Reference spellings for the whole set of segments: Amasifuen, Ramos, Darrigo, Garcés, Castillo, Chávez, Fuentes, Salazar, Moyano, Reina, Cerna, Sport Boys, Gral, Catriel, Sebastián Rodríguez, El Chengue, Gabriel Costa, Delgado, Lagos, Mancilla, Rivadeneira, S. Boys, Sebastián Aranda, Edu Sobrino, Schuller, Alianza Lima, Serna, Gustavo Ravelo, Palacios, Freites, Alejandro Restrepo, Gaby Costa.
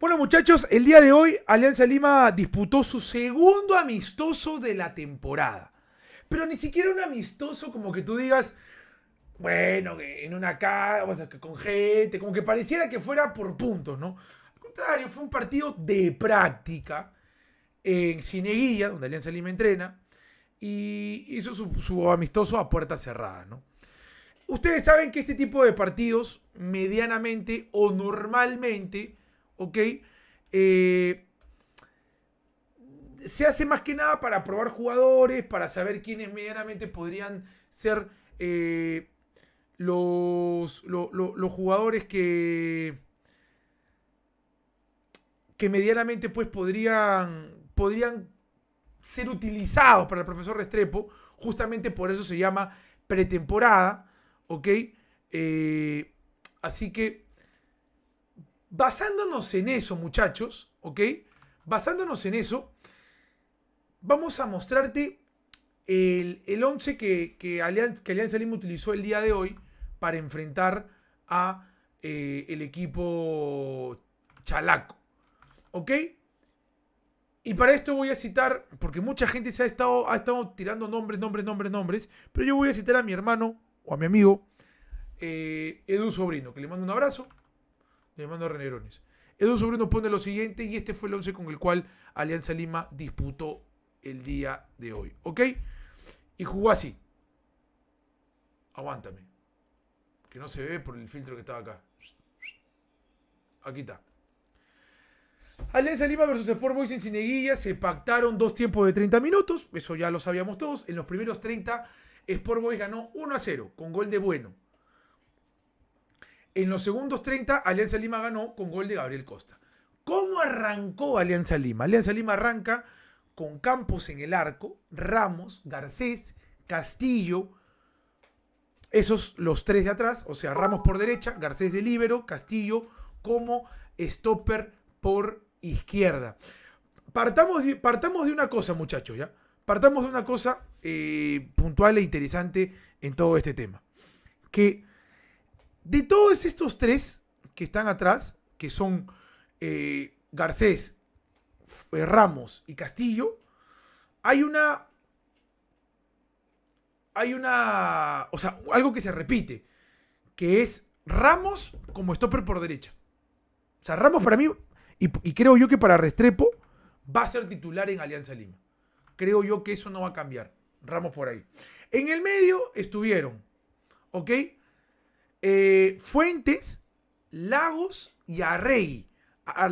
Bueno, muchachos, el día de hoy Alianza Lima disputó su segundo amistoso de la temporada. Pero ni siquiera un amistoso como que tú digas, bueno, en una casa, o sea, con gente, como que pareciera que fuera por puntos, ¿no? Al contrario, fue un partido de práctica en Cineguilla, donde Alianza Lima entrena, y hizo su amistoso a puerta cerrada, ¿no? Ustedes saben que este tipo de partidos, medianamente o normalmente, ¿ok? Se hace más que nada para probar jugadores, para saber quiénes medianamente podrían ser los jugadores que medianamente pues podrían ser utilizados para el profesor Restrepo. Justamente por eso se llama pretemporada. ¿Ok? Así que, basándonos en eso, muchachos, ¿ok? Basándonos en eso, vamos a mostrarte el 11 que Alianza Lima utilizó el día de hoy para enfrentar a el equipo chalaco, ¿ok? Y para esto voy a citar, porque mucha gente se ha estado tirando nombres, pero yo voy a citar a mi hermano, o a mi amigo Edu Sobrino, que le mando un abrazo, le mando a Renerones. Edu Sobrino pone lo siguiente, y este fue el 11 con el cual Alianza Lima disputó el día de hoy, ¿ok? Y jugó así. Aguántame, que no se ve por el filtro que estaba acá. Aquí está. Alianza Lima versus Sport Boys en Cineguilla. Se pactaron dos tiempos de 30 minutos, eso ya lo sabíamos todos. En los primeros 30 Sport Boys ganó 1-0 con gol de Bueno. En los segundos 30, Alianza Lima ganó con gol de Gabriel Costa. ¿Cómo arrancó Alianza Lima? Alianza Lima arranca con Campos en el arco, Ramos, Garcés, Castillo. Esos los tres de atrás, o sea, Ramos por derecha, Garcés de líbero, Castillo como stopper por izquierda. Partamos de una cosa, muchachos, ¿ya? Partamos de una cosa puntual e interesante en todo este tema. Que de todos estos tres que están atrás, que son Garcés, Ramos y Castillo, hay una... O sea, algo que se repite, que es Ramos como stopper por derecha. O sea, Ramos para mí, y creo yo que para Restrepo, va a ser titular en Alianza Lima. Creo yo que eso no va a cambiar. Ramos por ahí. En el medio estuvieron, ¿ok? Fuentes, Lagos y Arregui.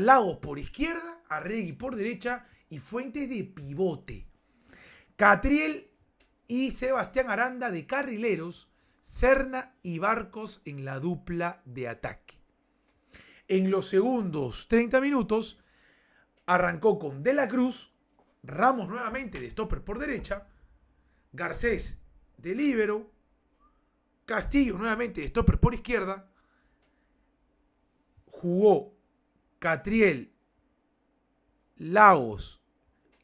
Lagos por izquierda, Arregui por derecha y Fuentes de pivote. Catriel y Sebastián Aranda de carrileros, Cerna y Barcos en la dupla de ataque. En los segundos 30 minutos arrancó con De La Cruz, Ramos nuevamente de stopper por derecha, Garcés de líbero, Castillo nuevamente de stopper por izquierda, jugó Catriel, Lagos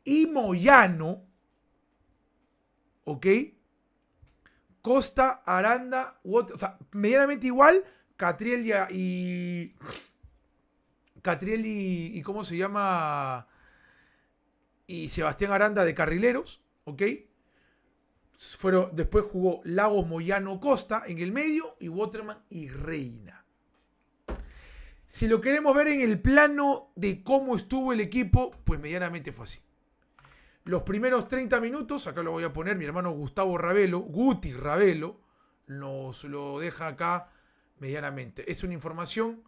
y Moyano, ¿ok? Costa, Aranda, o sea, medianamente igual, Catriel y ¿cómo se llama? Y Sebastián Aranda de carrileros, ¿ok? Después jugó Lagos, Moyano, Costa en el medio y Waterman y Reina. Si lo queremos ver en el plano de cómo estuvo el equipo, pues medianamente fue así. Los primeros 30 minutos, acá lo voy a poner, mi hermano Gustavo Ravelo, Guti Ravelo, nos lo deja acá medianamente. Es una información,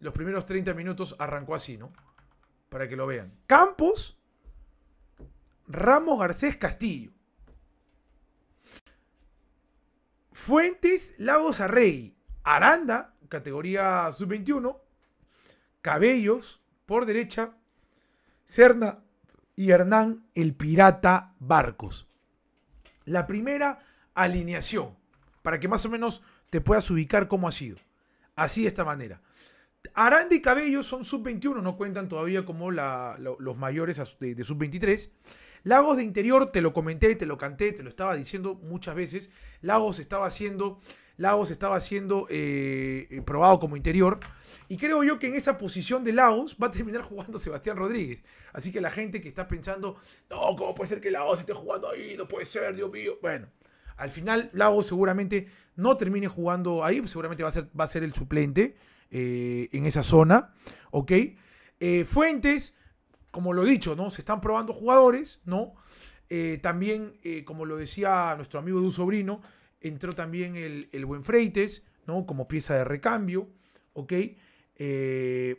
los primeros 30 minutos arrancó así, ¿no? Para que lo vean. Campos, Ramos, Garcés, Castillo. Fuentes, Lagos, Arregui. Aranda, categoría sub-21. Cabellos, por derecha. Serna y Hernán, el pirata Barcos. La primera alineación, para que más o menos te puedas ubicar cómo ha sido. Así, de esta manera. Aranda y Cabellos son sub-21, no cuentan todavía como los mayores de sub-23. Lagos de interior, te lo comenté, te lo canté, te lo estaba diciendo muchas veces. Lagos estaba haciendo Lagos estaba siendo probado como interior. Y creo yo que en esa posición de Lagos va a terminar jugando Sebastián Rodríguez. Así que la gente que está pensando, no, ¿cómo puede ser que Lagos esté jugando ahí? No puede ser, Dios mío. Bueno, al final Lagos seguramente no termine jugando ahí. Seguramente va a ser el suplente en esa zona. ¿Ok? Fuentes, como lo he dicho, ¿no? Se están probando jugadores, ¿no? También, como lo decía nuestro amigo Edu Sobrino, entró también el buen Freites, ¿no? Como pieza de recambio, ¿ok? En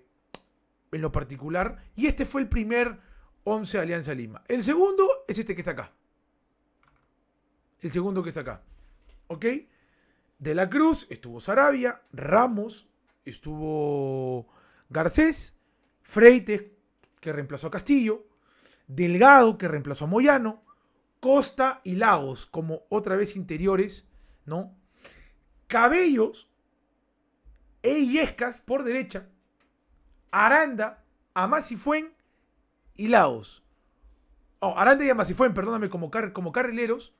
lo particular. Y este fue el primer 11 de Alianza Lima. El segundo es este que está acá. El segundo que está acá, ¿ok? De La Cruz, estuvo Saravia, Ramos, estuvo Garcés, Freites, que reemplazó a Castillo, Delgado, que reemplazó a Moyano, Costa y Lagos, como otra vez interiores, ¿no? Cabellos, Eyescas por derecha, Aranda, Amasifuen y Lagos. Oh, Aranda y Amasifuen, perdóname, como carrileros,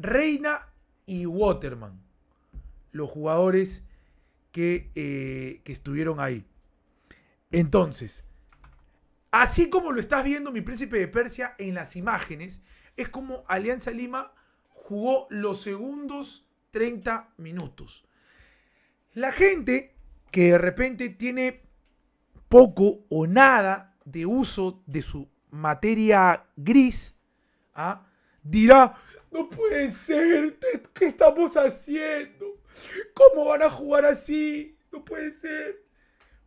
Reina y Waterman, los jugadores que estuvieron ahí. Entonces, así como lo estás viendo, mi príncipe de Persia, en las imágenes, es como Alianza Lima jugó los segundos 30 minutos. La gente que de repente tiene poco o nada de uso de su materia gris, ¿ah?, dirá, no puede ser, ¿qué estamos haciendo? ¿Cómo van a jugar así? No puede ser.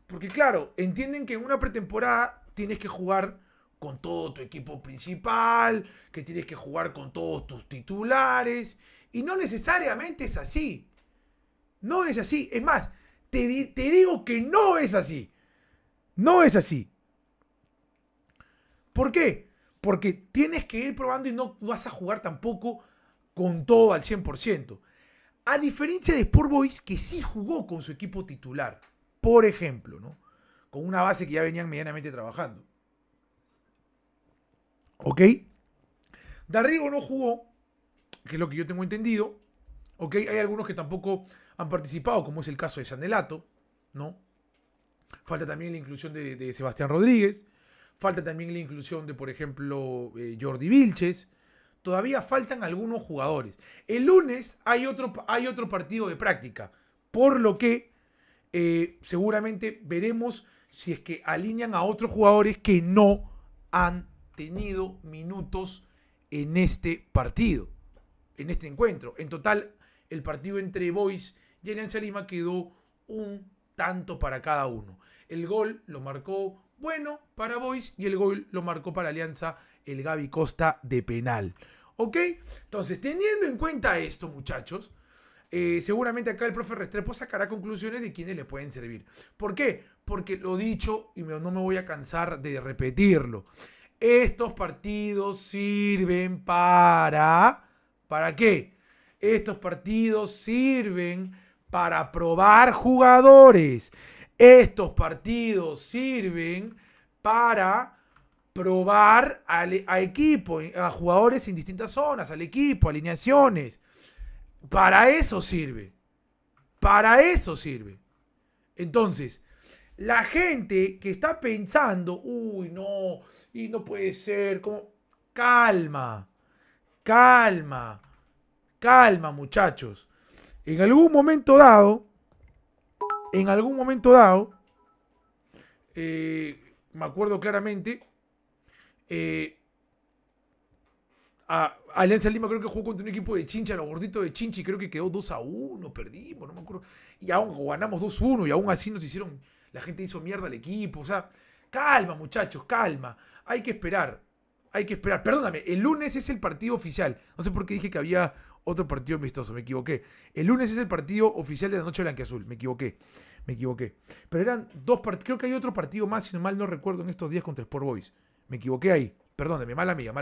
Porque claro, entienden que en una pretemporada tienes que jugar con todo tu equipo principal, que tienes que jugar con todos tus titulares, y no necesariamente es así. No es así. Es más, te digo que no es así. No es así. ¿Por qué? Porque tienes que ir probando y no vas a jugar tampoco con todo al 100%. A diferencia de Sport Boys, que sí jugó con su equipo titular, por ejemplo, ¿no? Con una base que ya venían medianamente trabajando. ¿Ok? Darrigo no jugó, que es lo que yo tengo entendido. ¿Ok? Hay algunos que tampoco han participado, como es el caso de Sandelato, ¿no? Falta también la inclusión de Sebastián Rodríguez. Falta también la inclusión de, por ejemplo, Jordi Vilches. Todavía faltan algunos jugadores. El lunes hay otro partido de práctica, por lo que seguramente veremos si es que alinean a otros jugadores que no han tenido minutos en este partido, en este encuentro. En total, el partido entre Boys y Alianza Lima quedó un tanto para cada uno. El gol lo marcó bueno para Boys y el gol lo marcó para Alianza el Gaby Costa de penal. ¿Ok? Entonces, teniendo en cuenta esto, muchachos, seguramente acá el profe Restrepo sacará conclusiones de quiénes le pueden servir. ¿Por qué? Porque lo dicho, y no me voy a cansar de repetirlo, estos partidos sirven para... ¿Para qué? Estos partidos sirven para probar jugadores. Estos partidos sirven para probar a equipo, a jugadores en distintas zonas, al equipo, alineaciones. Para eso sirve. Para eso sirve. Entonces, la gente que está pensando, uy, no, y no puede ser, como... Calma, calma, calma, muchachos. En algún momento dado, me acuerdo claramente, Alianza Lima creo que jugó contra un equipo de Chincha, los gorditos de Chincha, y creo que quedó 2-1, perdimos, no me acuerdo. Y aún ganamos 2-1 y aún así nos hicieron, la gente hizo mierda al equipo. O sea, calma, muchachos, calma. Hay que esperar, hay que esperar. Perdóname, el lunes es el partido oficial. No sé por qué dije que había otro partido amistoso, me equivoqué. El lunes es el partido oficial de la noche blanqueazul, me equivoqué. Pero eran dos partidos, creo que hay otro partido más, si mal no recuerdo, en estos días contra Sport Boys. Me equivoqué ahí, perdóname, mala mía.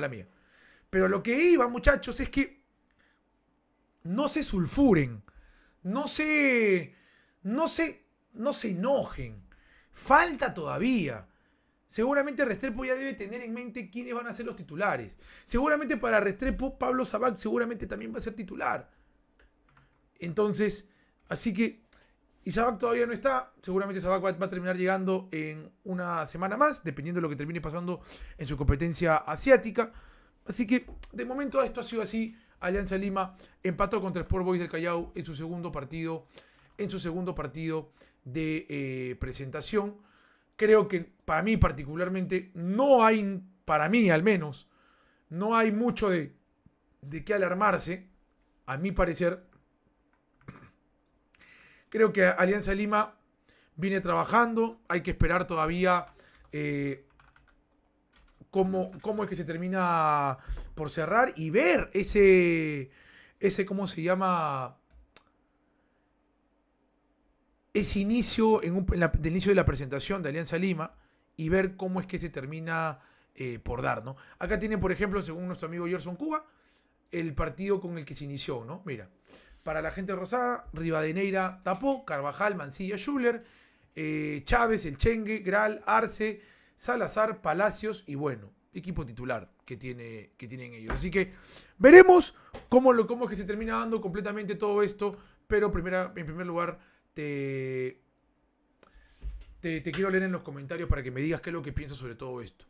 Pero lo que iba, muchachos, es que no se sulfuren, no se enojen. Falta todavía. Seguramente Restrepo ya debe tener en mente quiénes van a ser los titulares. Seguramente para Restrepo, Pablo Zabac seguramente también va a ser titular. Entonces, así que... Y Zabac todavía no está. Seguramente Zabac va a terminar llegando en una semana más, dependiendo de lo que termine pasando en su competencia asiática. Así que, de momento, esto ha sido así. Alianza Lima empató contra Sport Boys del Callao en su segundo partido, de presentación. Creo que, para mí particularmente, no hay, para mí al menos, no hay mucho de qué alarmarse, a mi parecer. Creo que Alianza Lima viene trabajando. Hay que esperar todavía cómo es que se termina por cerrar y ver ese ¿cómo se llama? Ese inicio del inicio de la presentación de Alianza Lima y ver cómo es que se termina por dar, ¿no? Acá tienen, por ejemplo, según nuestro amigo Gerson Cuba, el partido con el que se inició, ¿no? Mira. Para la gente rosada, Rivadeneira tapó, Carvajal, Mancilla, Schuller, Chávez, El Chengue, Gral, Arce, Salazar, Palacios y bueno, equipo titular que tienen ellos. Así que veremos cómo es que se termina dando completamente todo esto, pero en primer lugar te quiero leer en los comentarios para que me digas qué es lo que piensas sobre todo esto.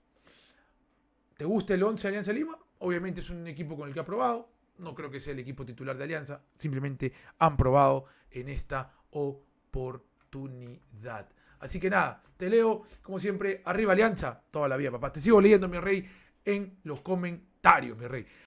¿Te gusta el 11 de Alianza Lima? Obviamente es un equipo con el que ha probado. No creo que sea el equipo titular de Alianza. Simplemente han probado en esta oportunidad. Así que nada, te leo como siempre. Arriba Alianza, toda la vida, papá. Te sigo leyendo, mi rey, en los comentarios, mi rey.